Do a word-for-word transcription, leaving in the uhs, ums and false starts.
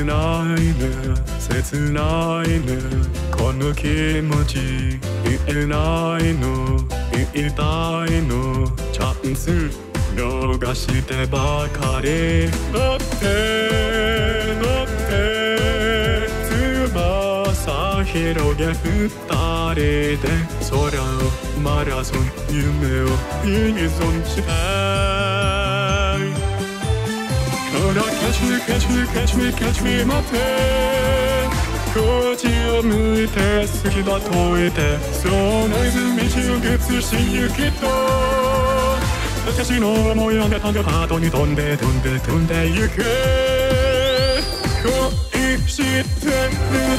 切ないね切ないねこの気持ち言えないの言いたいのチャンス逃してばかり乗って乗って翼広げ二人で空をマラソン夢をユニゾンしてCatch me, catch me, catch me, catch me, 待てこっちを向いて好きだと言ってその泉道を崩し行きと私の思い上げたのハートに飛んで飛んで飛んで行く恋してる